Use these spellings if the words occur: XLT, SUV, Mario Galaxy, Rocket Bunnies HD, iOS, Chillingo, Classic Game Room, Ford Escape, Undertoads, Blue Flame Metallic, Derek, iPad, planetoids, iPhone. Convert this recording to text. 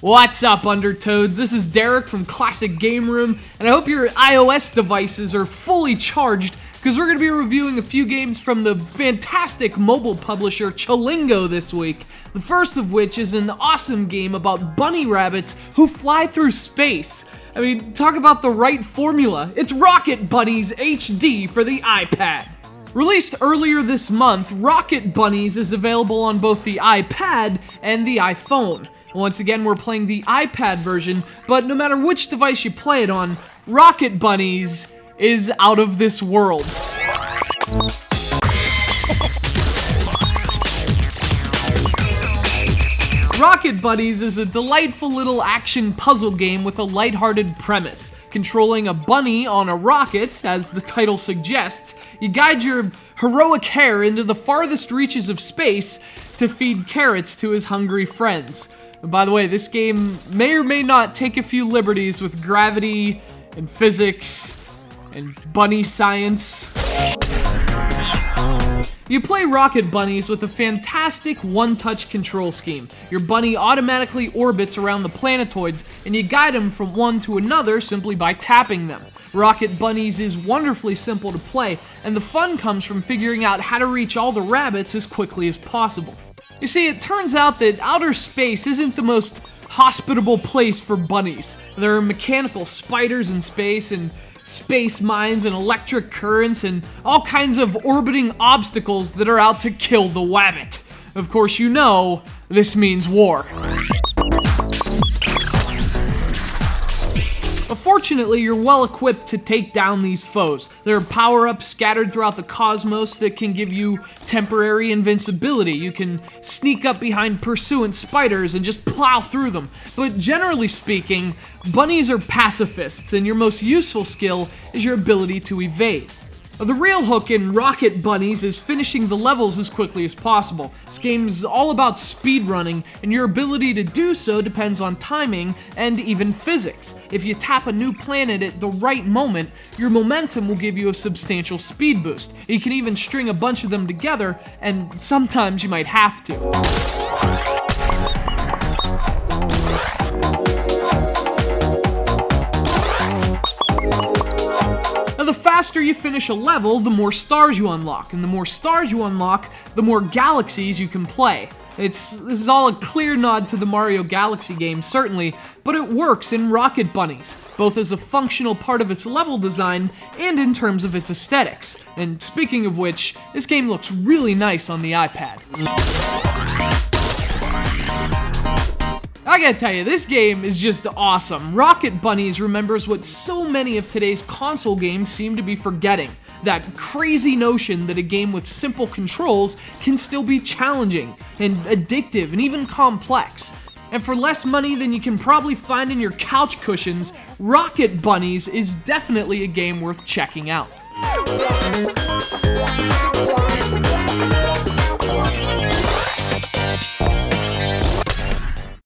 What's up, Undertoads? This is Derek from Classic Game Room, and I hope your iOS devices are fully charged, because we're going to be reviewing a few games from the fantastic mobile publisher Chillingo this week. The first of which is an awesome game about bunny rabbits who fly through space. I mean, talk about the right formula. It's Rocket Bunnies HD for the iPad. Released earlier this month, Rocket Bunnies is available on both the iPad and the iPhone. Once again, we're playing the iPad version, but no matter which device you play it on, Rocket Bunnies is out of this world. Rocket Bunnies is a delightful little action puzzle game with a lighthearted premise. Controlling a bunny on a rocket, as the title suggests, you guide your heroic hare into the farthest reaches of space to feed carrots to his hungry friends. And by the way, this game may or may not take a few liberties with gravity and physics and bunny science. You play Rocket Bunnies with a fantastic one-touch control scheme. Your bunny automatically orbits around the planetoids, and you guide them from one to another simply by tapping them. Rocket Bunnies is wonderfully simple to play, and the fun comes from figuring out how to reach all the rabbits as quickly as possible. You see, it turns out that outer space isn't the most hospitable place for bunnies. There are mechanical spiders in space, and space mines and electric currents and all kinds of orbiting obstacles that are out to kill the wabbit. Of course, you know, this means war. But fortunately, you're well equipped to take down these foes. There are power-ups scattered throughout the cosmos that can give you temporary invincibility. You can sneak up behind pursuant spiders and just plow through them. But generally speaking, bunnies are pacifists, and your most useful skill is your ability to evade. The real hook in Rocket Bunnies is finishing the levels as quickly as possible. This game's all about speedrunning, and your ability to do so depends on timing and even physics. If you tap a new planet at the right moment, your momentum will give you a substantial speed boost. You can even string a bunch of them together, and sometimes you might have to. The faster you finish a level, the more stars you unlock, and the more stars you unlock, the more galaxies you can play. This is all a clear nod to the Mario Galaxy game, certainly, but it works in Rocket Bunnies, both as a functional part of its level design and in terms of its aesthetics. And speaking of which, this game looks really nice on the iPad. I gotta tell you, this game is just awesome. Rocket Bunnies remembers what so many of today's console games seem to be forgetting. That crazy notion that a game with simple controls can still be challenging, and addictive, and even complex. And for less money than you can probably find in your couch cushions, Rocket Bunnies is definitely a game worth checking out.